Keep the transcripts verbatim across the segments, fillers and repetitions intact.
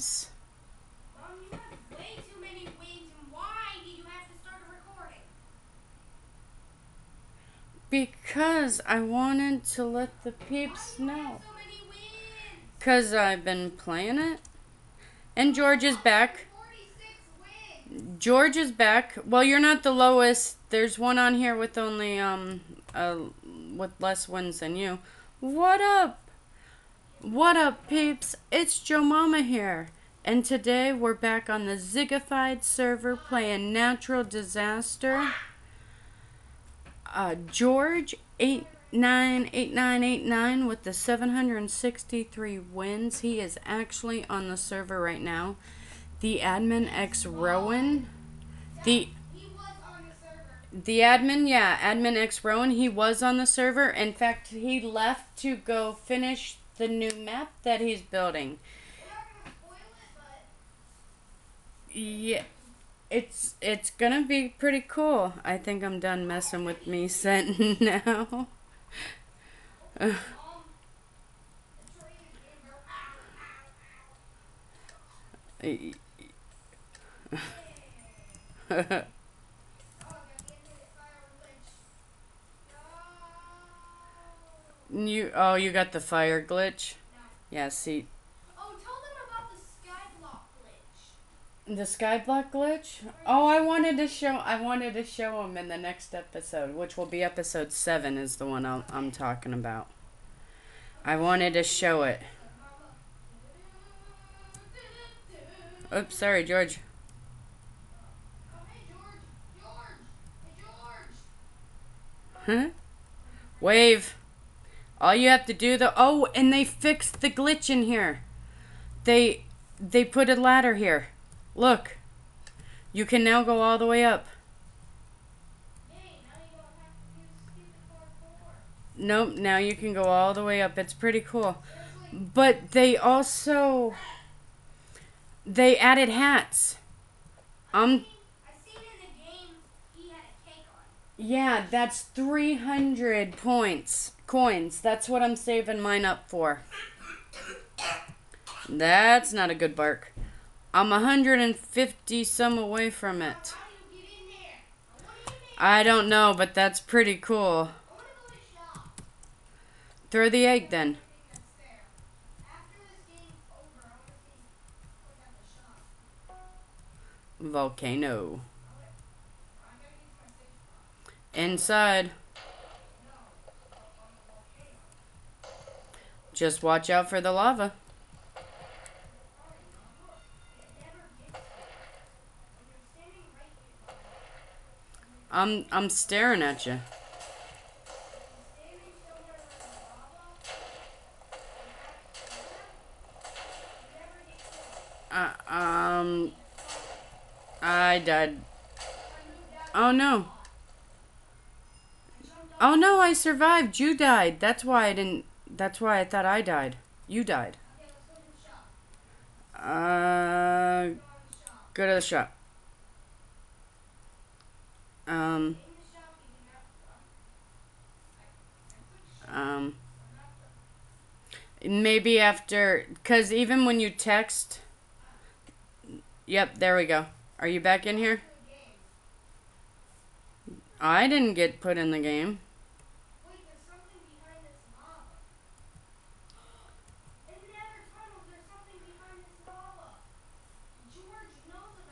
webs. Mom, you have way too many wings, and why did you have to start recording? Because I wanted to let the peeps know. So many wings? Because I've been playing it. And George is back. George is back. Well, you're not the lowest. There's one on here with only, um, uh, with less wins than you. What up? What up, peeps? It's Joe Mama here. And today we're back on the Zigafide server playing Natural Disaster. Uh, George eight nine eight nine eight nine with the seven hundred sixty-three wins. He is actually on the server right now. The admin X Rowan, the he was on the server. The admin, yeah, admin X Rowan, he was on the server. In fact, he left to go finish the new map that he's building. We're not gonna spoil it, but yeah, it's it's gonna be pretty cool. I think I'm done messing with me sent now. uh. you oh you got the fire glitch? No. Yeah, see. Oh, tell them about the sky block glitch. The sky block glitch? Oh, I wanted to show I wanted to show them in the next episode, which will be episode seven is the one I'll, I'm talking about. I wanted to show it. Oops, sorry, George. Oh, hey, George. George. Hey, George. Huh? Wave. All you have to do the oh, and they fixed the glitch in here. They they put a ladder here. Look. You can now go all the way up. Hey, now you don't have to use stupid parkour. Nope, now you can go all the way up. It's pretty cool. But they also They added hats. Um, I've seen in the game he had a cake on. Yeah, that's three hundred points. Coins. That's what I'm saving mine up for. That's not a good bark. I'm one hundred fifty some away from it. How do you get in there? What do you mean? I don't know, but that's pretty cool. I want to go to the shop. Throw the egg then. Volcano. Inside. Just watch out for the lava. I'm I'm staring at you. Uh, um. I died. Oh no. Oh no, I survived. You died. That's why I didn't. That's why I thought I died. You died. Uh, go to the shop. Um. Um. Maybe after, because even when you text. Yep, there we go. Are you back in here? I didn't get put in the game. Wait, there's something behind this lava. In the other tunnel, there's something behind this lava. George knows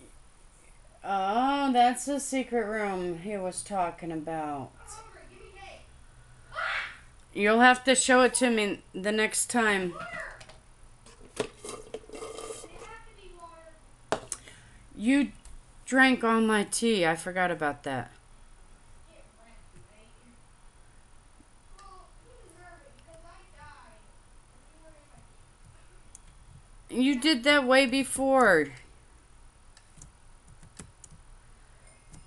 about it. Oh, that's the secret room he was talking about. I'm hungry. Give me cake. Ah! You'll have to show it to me the next time. You drank all my tea. I forgot about that. You did that way before.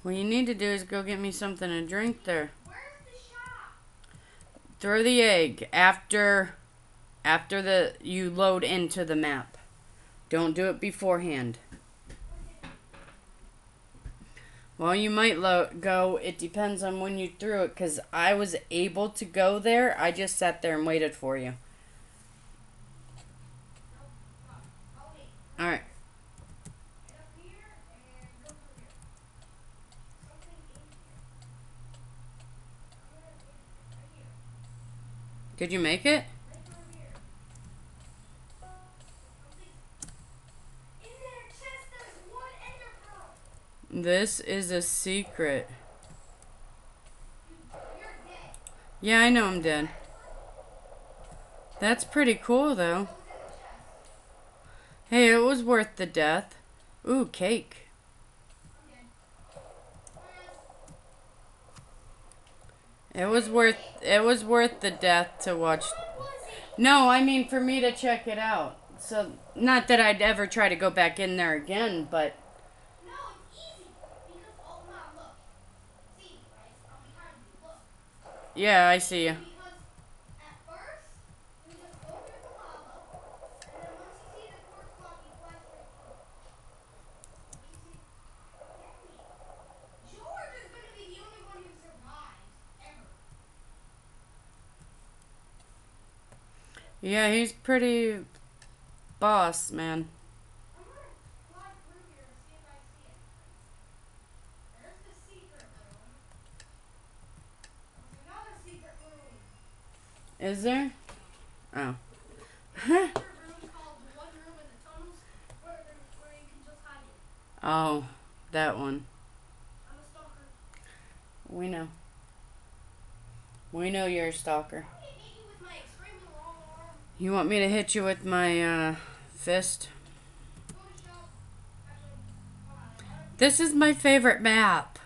What you need to do is go get me something to drink there. Where's the shop? Throw the egg after, after the you load into the map. Don't do it beforehand. Well, you might lo go. It depends on when you threw it, because I was able to go there. I just sat there and waited for you. Oh, All right. Did you make it? This is a secret. Yeah, I know I'm dead. That's pretty cool, though. Hey, it was worth the death. Ooh, cake. It was worth it was worth the death to watch. No, I mean for me to check it out. So, not that I'd ever try to go back in there again, but yeah, I see you. Yeah, he's pretty boss, man. Is there? Oh. Oh, that one. We know. We know you're a stalker. You want me to hit you with my uh, fist? This is my favorite map.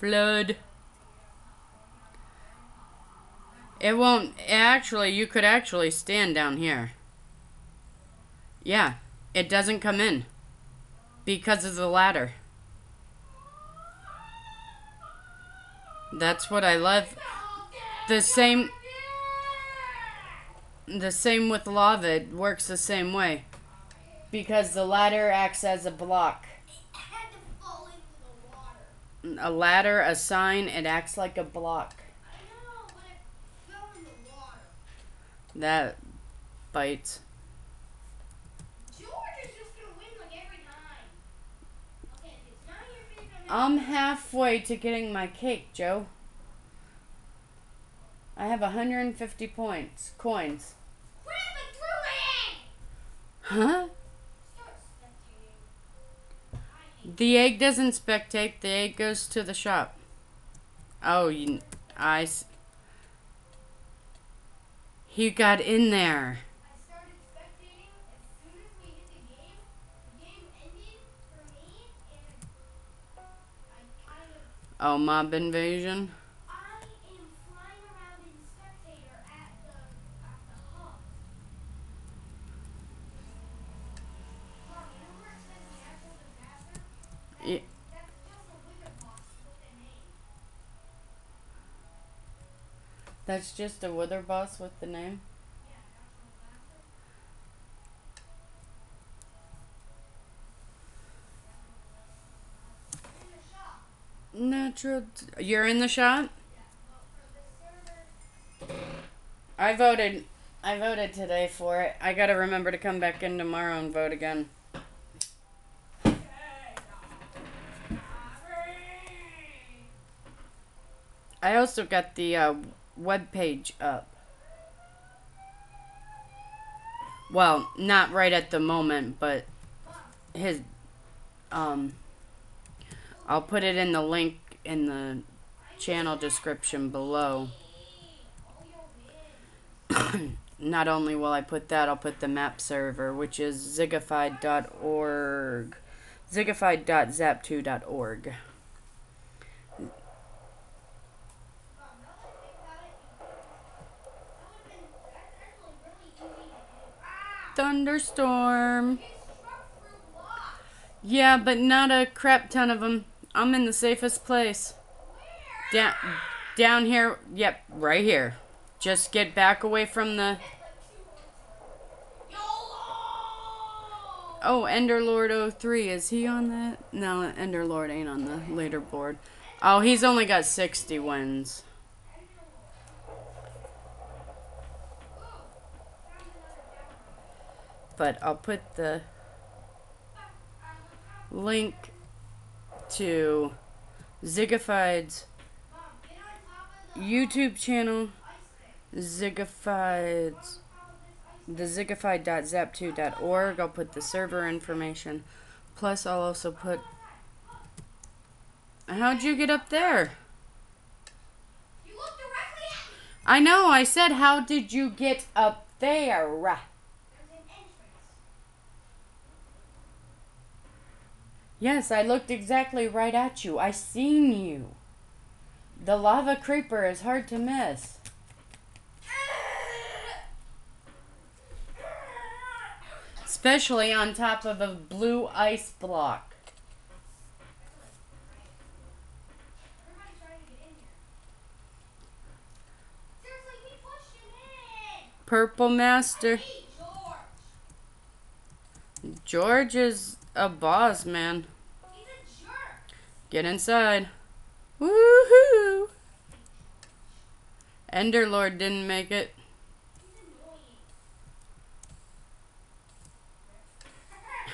Flood. It won't actually, you could actually stand down here. Yeah, it doesn't come in. Because of the ladder. That's what I love. The same... The same with lava. It works the same way. Because the ladder acts as a block. A ladder, a sign, it acts like a block. I know, but it fell in the water. That bites. I'm halfway to getting my cake, Joe. I have one hundred fifty points, coins. Grab it through it! Huh? The egg doesn't spectate. The egg goes to the shop. Oh, you, I... He got in there. Oh, mob invasion? I am flying around in spectator at the, at the hub. Wow, you know where it says natural disaster? That's, yeah. That's just a wither box with an name. That's just a wither box with the name? Yeah, natural disaster. In the shop. Natural. You're in the shot? I voted. I voted today for it. I gotta remember to come back in tomorrow and vote again. I also got the uh, web page up. Well, not right at the moment, but his um. I'll put it in the link in the channel description below. Not only will I put that, I'll put the map server, which is zigafide dot org. zigafide dot zapto dot org. Thunderstorm. Yeah, but not a crap ton of them. I'm in the safest place. Down, down here. Yep, right here. Just get back away from the... Oh, Enderlord oh three. Is he on that? No, Enderlord ain't on the leaderboard. Oh, he's only got sixty wins. But I'll put the link to Zigafide's YouTube channel, Zigafide's, the zigafide dot zapto dot org. I'll put the server information. Plus, I'll also put. How'd you get up there? You looked directly at me. I know. I said, how did you get up there? Yes, I looked exactly right at you. I seen you. The lava creeper is hard to miss. Especially on top of a blue ice block. Purple Master. George is a boss, man. He's a jerk. Get inside. Woohoo! Enderlord didn't make it. He's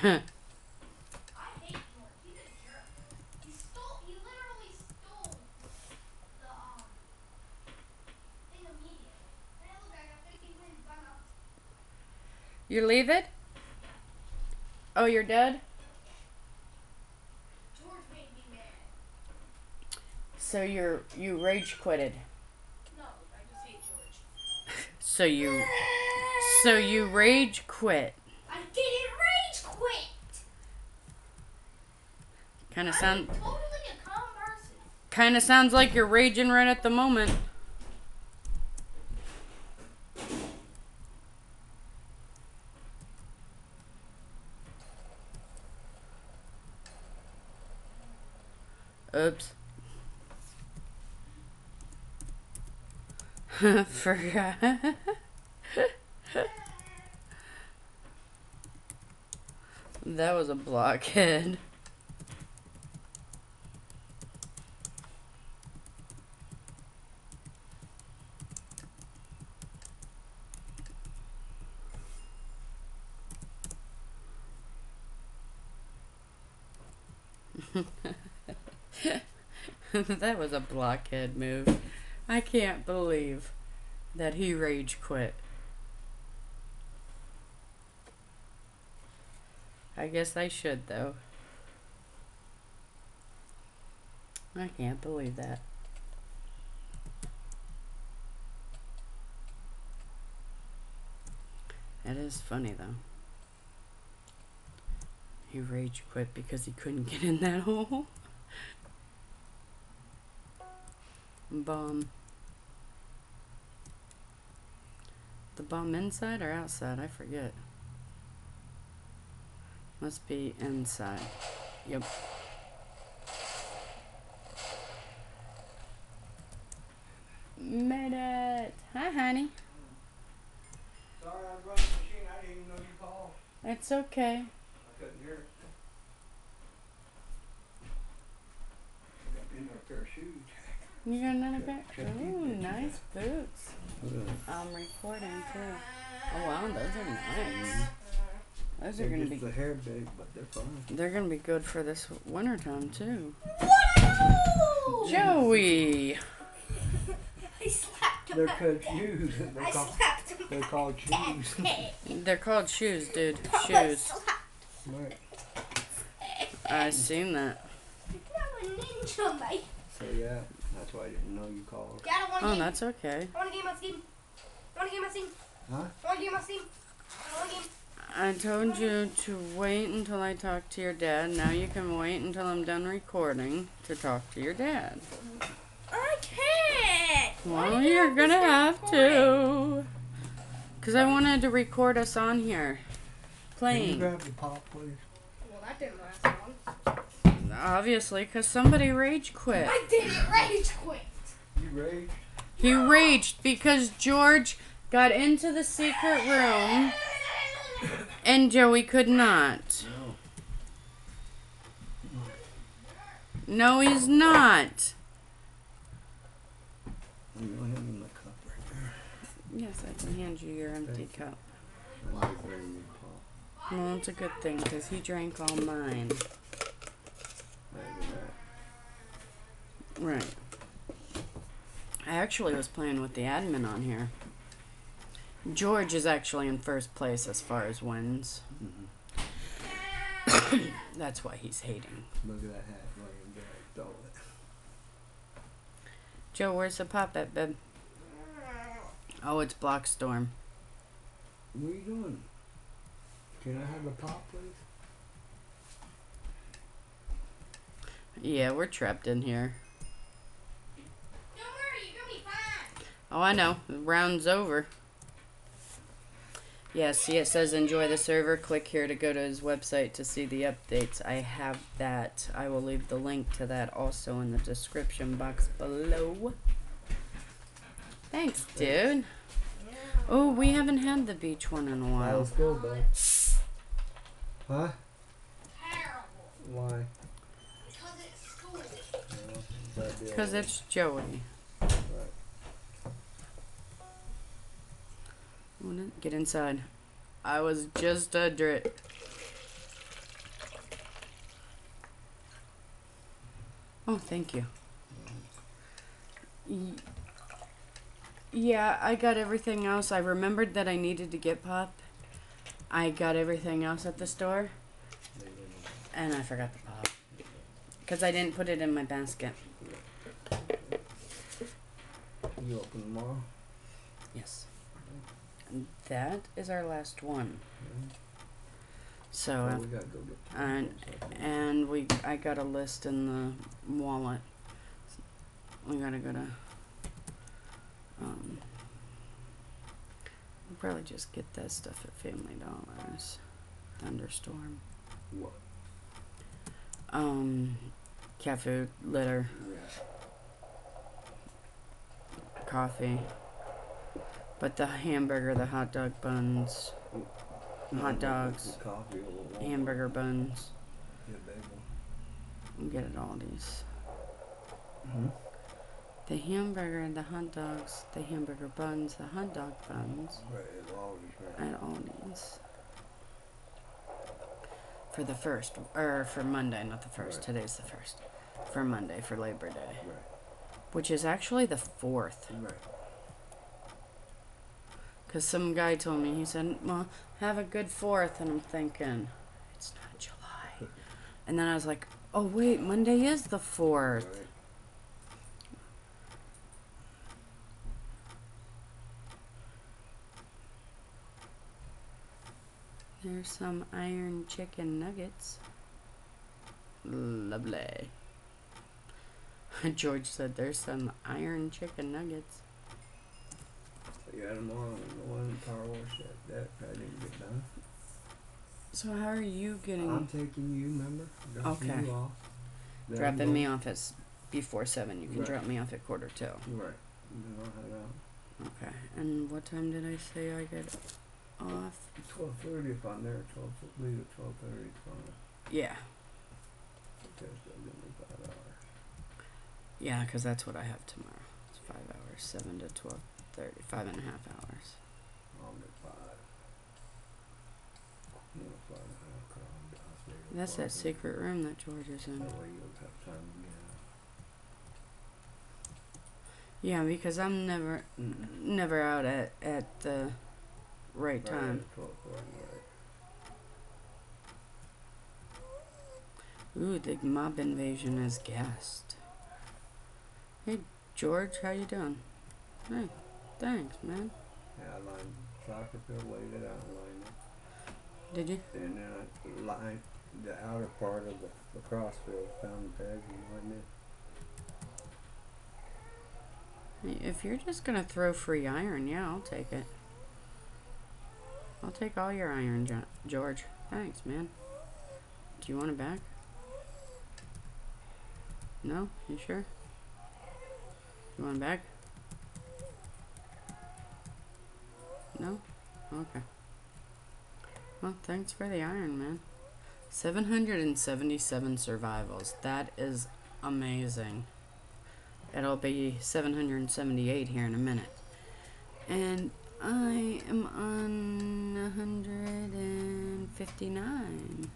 annoying. I hate George. He's a jerk. He stole. He literally stole the um thing immediately. And look, I got fifteen wins by now. You leave it? Oh, you're dead? George made me mad. So you're, you rage quitted. No, I just hate George. So you, so you rage quit. I didn't rage quit. Kind of sound. I'm totally a calm person. Kind of sounds like you're raging right at the moment. Oops. Forgot. That was a blockhead. That was a blockhead move. I can't believe that he rage quit. I guess I should, though. I can't believe that. That is funny, though. He rage quit because he couldn't get in that hole. Bomb. The bomb inside or outside? I forget. Must be inside. Yep. Made it. Hi, honey. Sorry, I was running the machine. I didn't even know you called. It's okay. I couldn't hear it. I got in a pair of shoes. You got another pair? Ooh, nice boots. I'm recording too. Oh wow, those are nice. Those they're are gonna be. The hair big, but they're fine. They're gonna be good for this wintertime too. Whoa! Joey. I slapped him. They're called shoes. They're I called, slapped him. They're called shoes. They're called shoes, dude. Shoes. Right. I seen that. I'm a ninja, mate. So yeah. That's why I didn't know you called. Yeah, I don't want to. Oh, game. That's okay. I want to game my Steam. I want to game my Steam. Huh? I want to game my Steam. I want to game. I told you to wait until I talk to your dad. Now you can wait until I'm done recording to talk to your dad. I can't. Well, you're going to have to. Because I wanted to record us on here. Playing. Can you grab the pop, please? Well, that didn't last long. Obviously, because somebody rage quit. I didn't rage quit. You raged? He no. raged because George got into the secret room and Joey could not. No. No, he's not. You don't hand me my cup right there. Yes, I can hand you your empty Thank cup. You. Why is there any cup? No, it's a good thing because he drank all mine. Right. I actually was playing with the admin on here. George is actually in first place as far as wins. Mm-hmm. That's why he's hating. Look at that hat laying there. I stole it. Joe, where's the pop at, babe? Oh, it's Blockstorm. What are you doing? Can I have a pop, please? Yeah, we're trapped in here. Don't worry, you're gonna be fine. Oh, I know. The round's over. Yes, it says enjoy the server. Click here to go to his website to see the updates. I have that. I will leave the link to that also in the description box below. Thanks, dude. Oh, we haven't had the beach one in a while. That was good, bud. Huh? Terrible. Why? Because it's school. Because it's Joey. Get inside. I was just under it. Oh, thank you. Yeah, I got everything else. I remembered that I needed to get pop. I got everything else at the store. And I forgot the pop. Because I didn't put it in my basket. You open tomorrow? Yes. That is our last one. Mm-hmm. So oh, we gotta go get and and we I got a list in the wallet. We gotta go to. Um, we'll probably just get that stuff at Family Dollars. Thunderstorm. What? Um, cat food, litter, yeah. Coffee. But the hamburger, the hot dog buns, hot dogs, hamburger buns. You get it all these. Mm-hmm. The hamburger and the hot dogs, the hamburger buns, the hot dog buns. Right, at Aldi's. For the first, or for Monday, not the first. Right. Today's the first. For Monday, for Labor Day. Right. Which is actually the fourth. Right. Because some guy told me, he said, well, have a good fourth. And I'm thinking, it's not July. And then I was like, oh, wait, Monday is the fourth. Right. There's some iron chicken nuggets. Lovely. George said, there's some iron chicken nuggets. You had them on the one power wash that I didn't get done. So how are you getting? I'm taking you, remember? Dropping okay. You off. Dropping I'm me off at before seven. You can right. drop me off at quarter till. Right. Then I'll head out. Okay. And what time did I say I get off? Twelve thirty. If I'm there, twelve. Leave at twelve thirty tomorrow. Yeah. Because they'll give me five hours. Yeah, because that's what I have tomorrow. It's five hours, seven to twelve. Thirty-five and a half hours. I'll get five. That's that secret room that George is in. Yeah, because I'm never, mm-hmm. never out at at the right time. Ooh, the mob invasion is gassed. Hey, George, how you doing? Hey. Thanks, man. Yeah, I lined the soccer field, laid it out, lined it. Did you? And then I lined the outer part of the lacrosse field, found the peg and lined it. If you're just going to throw free iron, yeah, I'll take it. I'll take all your iron, George. Thanks, man. Do you want it back? No? You sure? You want it back? No? Okay. Well, thanks for the iron, man. seven hundred seventy-seven survivals. That is amazing. It'll be seven hundred seventy-eight here in a minute. And I am on one hundred fifty-nine.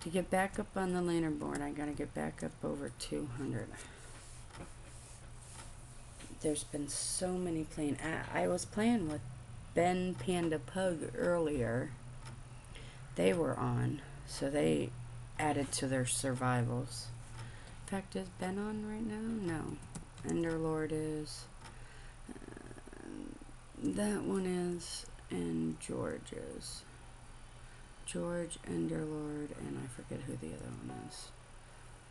To get back up on the lantern board, I gotta get back up over two hundred. There's been so many playing. I, I was playing with Ben, Panda, Pug earlier. They were on, so they added to their survivals. In fact, is Ben on right now? No. Enderlord is. Uh, that one is, and George is. George, Enderlord, and I forget who the other one is.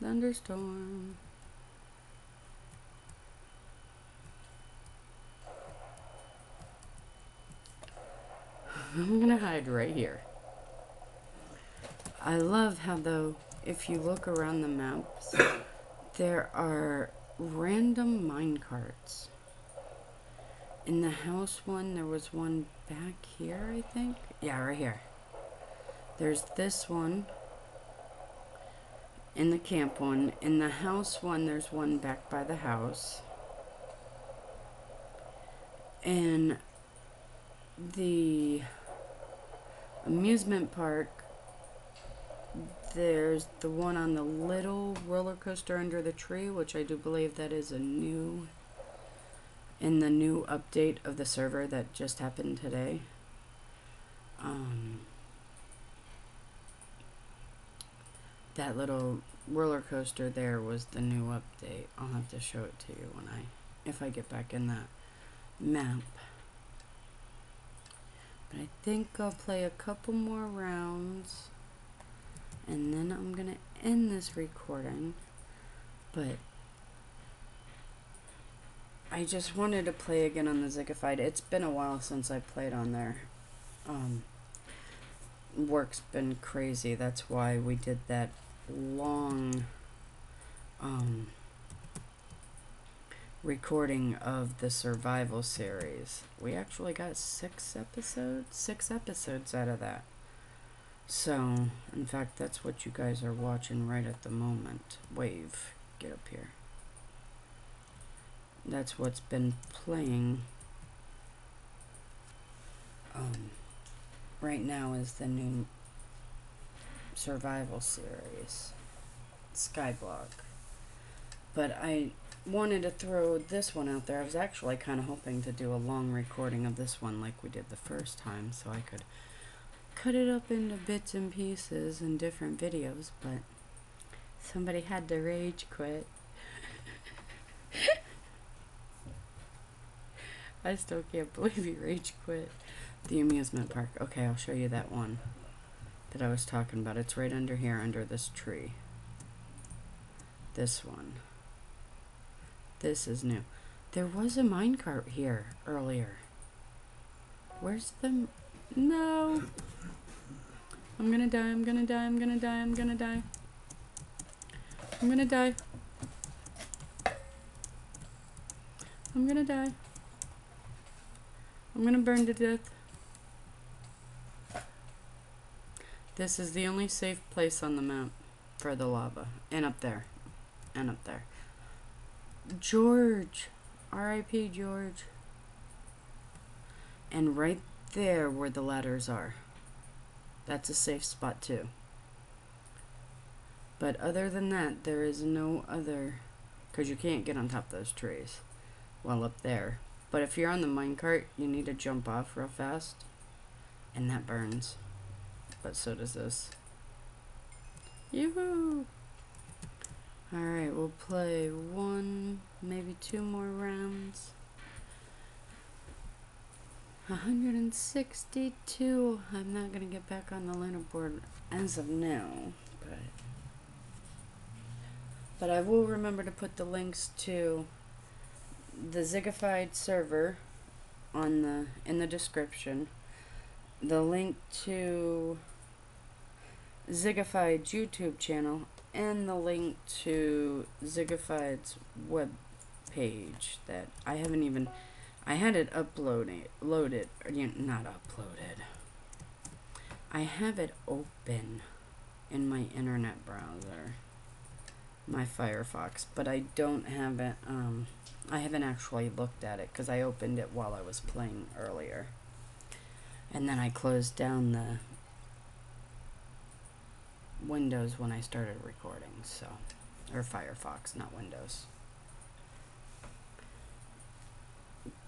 Thunderstorm. I'm gonna hide right here. I love how, though, if you look around the maps, there are random minecarts. In the house one, there was one back here, I think. Yeah, right here. There's this one. In the camp one. In the house one, there's one back by the house. And the amusement park, there's the one on the little roller coaster under the tree, which I do believe that is a new, in the new update of the server that just happened today. Um, that little roller coaster there was the new update. I'll have to show it to you when I, if I get back in that map. But I think I'll play a couple more rounds, and then I'm going to end this recording. But I just wanted to play again on the Zigafide. It's been a while since I played on there. Um, work's been crazy. That's why we did that long um, recording of the survival series. We actually got six episodes, six episodes out of that. So, in fact, that's what you guys are watching right at the moment. Wave, get up here. That's what's been playing um, right now is the new survival series, Skyblock. But I wanted to throw this one out there. I was actually kind of hoping to do a long recording of this one like we did the first time, so I could cut it up into bits and pieces in different videos, but somebody had to rage quit. I still can't believe he rage quit. The amusement park. Okay, I'll show you that one that I was talking about. It's right under here, under this tree. This one. This is new. There was a minecart here earlier. Where's the... No! I'm gonna die, I'm gonna die, I'm gonna die, I'm gonna die. I'm gonna die. I'm gonna die. I'm gonna burn to death. This is the only safe place on the map for the lava. And up there. And up there. George! R I P George. And right there. There where the ladders are. That's a safe spot too. But other than that, there is no other, because you can't get on top of those trees while up there. But if you're on the minecart, you need to jump off real fast, and that burns. But so does this. Yoo-hoo! Alright, we'll play one, maybe two more rounds. one hundred sixty-two. I'm not going to get back on the lantern board as of now, but but I will remember to put the links to the Zigafide server on the in the description, the link to Zigafide's YouTube channel, and the link to Zigafide's web page that I haven't even... I had it uploaded, loaded, or, you know, not uploaded. I have it open in my internet browser. my Firefox, but I don't have it. Um, I haven't actually looked at it because I opened it while I was playing earlier, and then I closed down the Windows when I started recording, so, or Firefox, not Windows.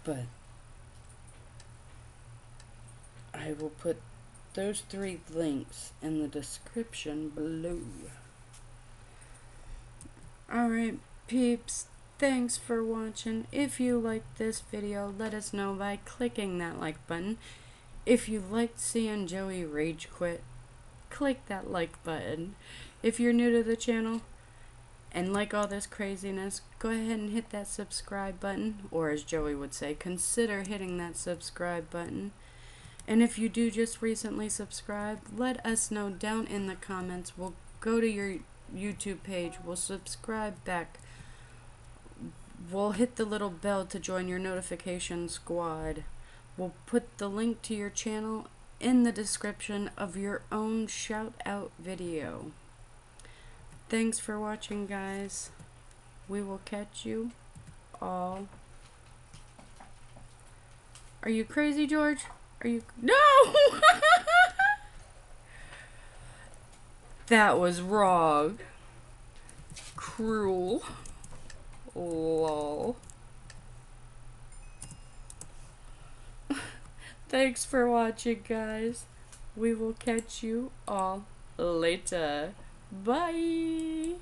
But I will put those three links in the description below. Alright, peeps, thanks for watching. If you liked this video, let us know by clicking that like button. If you liked seeing Joey rage quit, click that like button. If you're new to the channel and like all this craziness, go ahead and hit that subscribe button, or as Joey would say, consider hitting that subscribe button. And if you do just recently subscribe, let us know down in the comments. We'll go to your YouTube page, we'll subscribe back, we'll hit the little bell to join your notification squad, we'll put the link to your channel in the description of your own shout out video. Thanks for watching, guys. We will catch you all. Are you crazy, George? Are you... No! That was wrong. Cruel. Lol. Thanks for watching, guys. We will catch you all later. Bye.